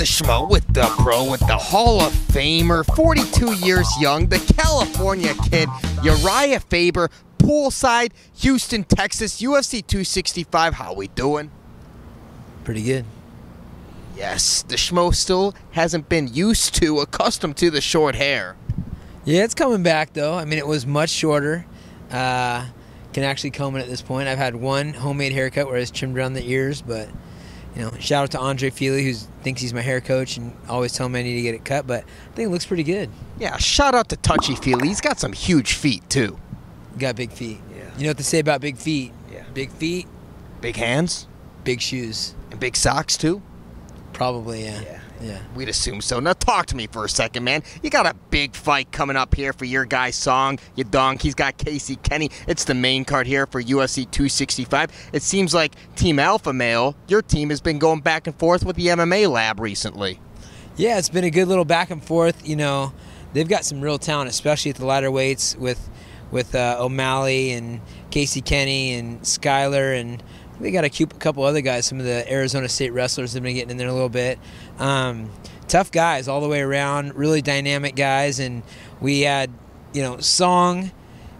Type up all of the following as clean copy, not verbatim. the Schmo with the bro, with the Hall of Famer, 42 years young, the California kid, Urijah Faber, poolside, Houston, Texas, UFC 265. How we doing? Pretty good. Yes, the Schmo still hasn't been used to, accustomed to the short hair. Yeah, it's coming back, though. I mean, it was much shorter. Can actually comb it at this point. I've had one homemade haircut where it's trimmed around the ears, but, you know, shout out to Andre Feely, who thinks he's my hair coach and always tells me I need to get it cut, but I think it looks pretty good. Yeah, shout out to Touchy Feely. He's got some huge feet, too. You got big feet. Yeah. You know what to say about big feet. Yeah. Big feet. Big hands. Big shoes. And big socks, too? Probably, yeah. Yeah. Yeah. We'd assume so. Now, talk to me for a second, man. You got a big fight coming up here for your guy, Song Yadong. He's got Casey Kenney. It's the main card here for UFC 265. It seems like Team Alpha Male, your team, has been going back and forth with the MMA Lab recently. Yeah, it's been a good little back and forth. You know, they've got some real talent, especially at the lighter weights with O'Malley and Casey Kenney and Skyler, and we got a couple other guys, some of the Arizona State wrestlers have been getting in there a little bit. Tough guys all the way around, really dynamic guys, and we had, you know, Song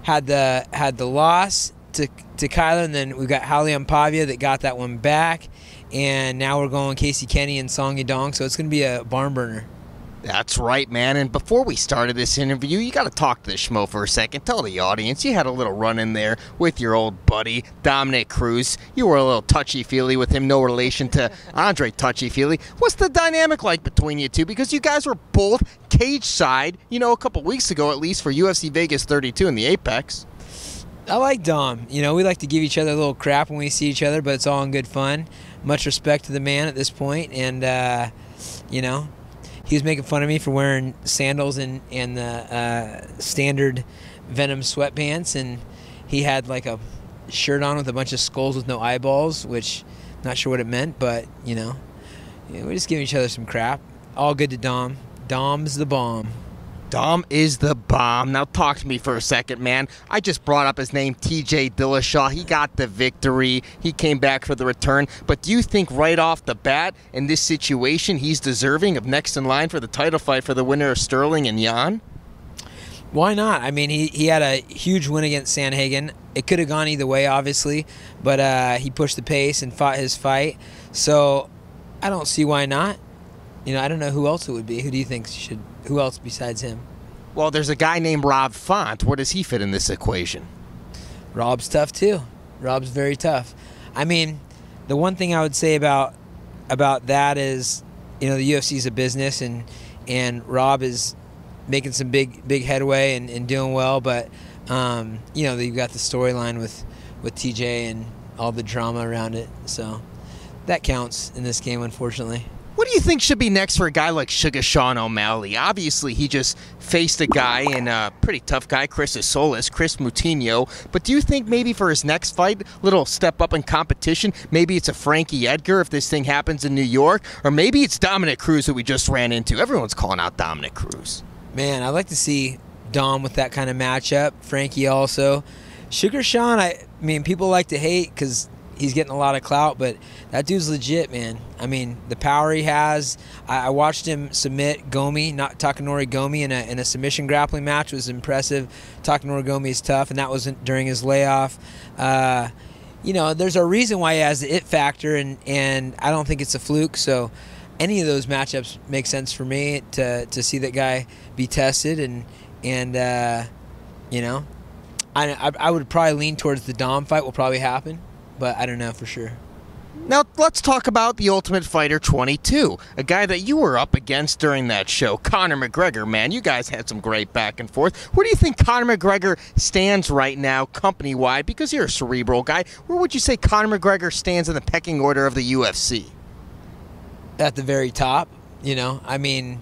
had the loss to Kyler, and then we've got Hollyan Pavia that got that one back, and now we're going Casey Kenney and Song Yadong, so it's going to be a barn burner. That's right, man. And before we started this interview, you got to talk to the Schmo for a second. Tell the audience, you had a little run in there with your old buddy, Dominic Cruz. You were a little touchy-feely with him, no relation to Andre touchy-feely. What's the dynamic like between you two? Because you guys were both cage-side, you know, a couple weeks ago at least for UFC Vegas 32 in the Apex. I like Dom. You know, we like to give each other a little crap when we see each other, but it's all in good fun. Much respect to the man at this point, and, you know, he was making fun of me for wearing sandals and the standard Venom sweatpants, and he had like a shirt on with a bunch of skulls with no eyeballs, which I'm not sure what it meant, but, you know, we're just giving each other some crap. All good to Dom. Dom's the bomb. Dom is the bomb. Now talk to me for a second, man. I just brought up his name, TJ Dillashaw. He got the victory. He came back for the return. But do you think right off the bat in this situation he's deserving of next in line for the title fight for the winner of Sterling and Jan? Why not? I mean, he had a huge win against Sanhagen. It could have gone either way, obviously, but he pushed the pace and fought his fight. So I don't see why not. You know, I don't know who else it would be. Who do you think should? Who else besides him? Well, there's a guy named Rob Font. Where does he fit in this equation? Rob's tough too. Rob's very tough. I mean, the one thing I would say about that is, you know, the UFC is a business, and Rob is making some big headway and doing well. But you know, you've got the storyline with TJ and all the drama around it. So that counts in this game, unfortunately. What do you think should be next for a guy like Sugar Sean O'Malley? Obviously, he just faced a guy, and a pretty tough guy, Chris Solis, Chris Moutinho. But do you think maybe for his next fight, little step up in competition, maybe it's a Frankie Edgar if this thing happens in New York, or maybe it's Dominic Cruz who we just ran into? Everyone's calling out Dominic Cruz. Man, I'd like to see Dom with that kind of matchup. Frankie also. Sugar Sean, I mean, people like to hate because he's getting a lot of clout, but that dude's legit, man. I mean, the power he has. I watched him submit Gomi, not Takenori Gomi, in a submission grappling match. It was impressive. Takenori Gomi is tough, and that was during his layoff. You know, there's a reason why he has the it factor, and I don't think it's a fluke. So any of those matchups make sense for me to see that guy be tested, and you know, I would probably lean towards the Dom fight will probably happen. But I don't know for sure. Now, let's talk about The Ultimate Fighter 22, a guy that you were up against during that show, Conor McGregor, man. You guys had some great back and forth. Where do you think Conor McGregor stands right now, company-wide, because you're a cerebral guy? Where would you say Conor McGregor stands in the pecking order of the UFC? At the very top, you know. I mean,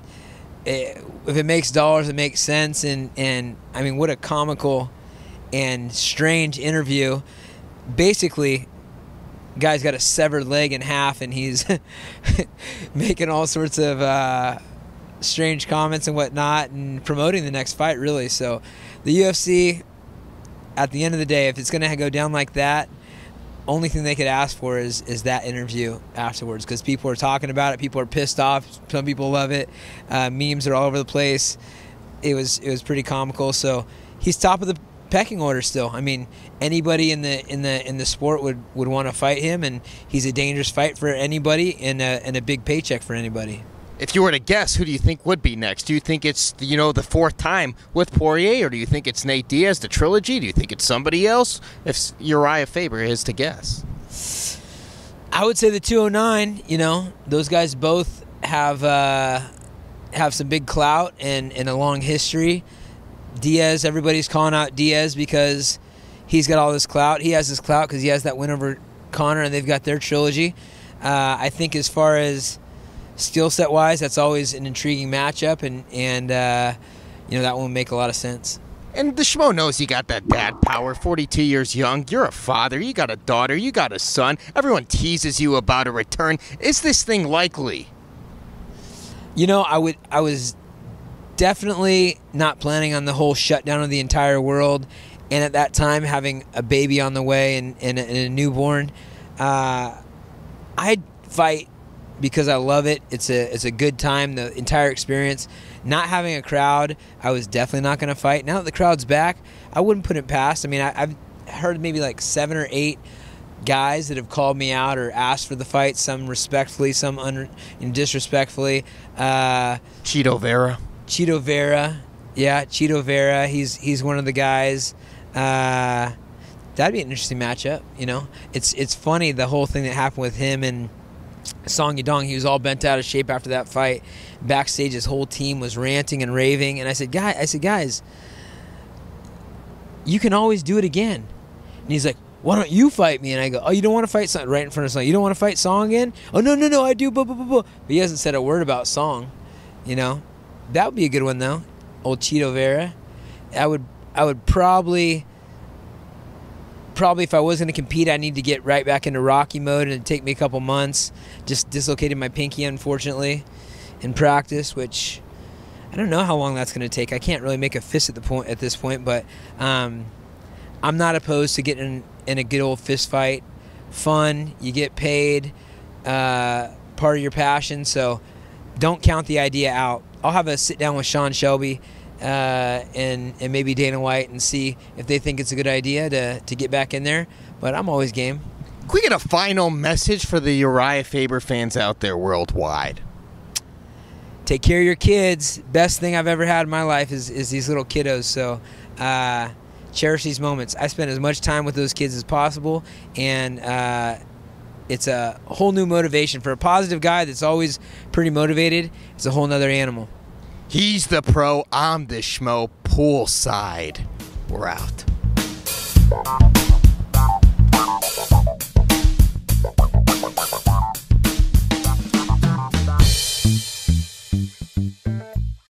if it makes dollars, it makes sense. And I mean, what a comical and strange interview. Basically, guy's got a severed leg in half, and he's making all sorts of strange comments and whatnot, and promoting the next fight, really. So the UFC, at the end of the day, if it's going to go down like that, only thing they could ask for is that interview afterwards, because people are talking about it. People are pissed off. Some people love it. Memes are all over the place. It was pretty comical. So he's top of the pecking order still. I mean, anybody in the sport would want to fight him, and he's a dangerous fight for anybody, and a big paycheck for anybody. If you were to guess, who do you think would be next? Do you think it's, you know, the fourth time with Poirier, or do you think it's Nate Diaz, the trilogy? Do you think it's somebody else? If Urijah Faber is to guess, I would say the 209. You know, those guys both have some big clout and a long history. Diaz, everybody's calling out Diaz because he's got all this clout. He has this clout because he has that win over Conor, and they've got their trilogy. I think as far as skill set wise, that's always an intriguing matchup, and you know, that one would make a lot of sense. And the Schmo knows you got that dad power. 42 years young, you're a father, you got a daughter, you got a son. Everyone teases you about a return. Is this thing likely? You know, I was definitely not planning on the whole shutdown of the entire world, and at that time having a baby on the way and a newborn. I'd fight because I love it. It's a good time, the entire experience. Not having a crowd, I was definitely not going to fight. Now that the crowd's back, I wouldn't put it past. I mean, I've heard maybe like 7 or 8 guys that have called me out or asked for the fight, some respectfully, some disrespectfully. Chito Vera. Yeah, Chito Vera. He's one of the guys. That'd be an interesting matchup, you know. It's funny, the whole thing that happened with him and Song Yadong. He was all bent out of shape after that fight. Backstage, his whole team was ranting and raving, and I said, guys, you can always do it again. And he's like, why don't you fight me? And I go, oh, you don't want to fight Song? Right in front of Song. You don't want to fight Song again? Oh, no, I do. But he hasn't said a word about Song, you know. That would be a good one, though. Old Chito Vera. I would probably, if I was going to compete, I need to get right back into Rocky mode, and it'd take me a couple months. Just dislocated my pinky, unfortunately, in practice, which I don't know how long that's going to take. I can't really make a fist at this point, but I'm not opposed to getting in a good old fist fight. Fun, you get paid, part of your passion, so don't count the idea out. I'll have a sit down with Sean Shelby and maybe Dana White and see if they think it's a good idea to get back in there. But I'm always game. Can we get a final message for the Urijah Faber fans out there worldwide? Take care of your kids. Best thing I've ever had in my life is these little kiddos. So cherish these moments. I spent as much time with those kids as possible, and it's a whole new motivation. For a positive guy that's always pretty motivated, it's a whole nother animal. He's the pro. I'm the Schmo. Poolside. We're out.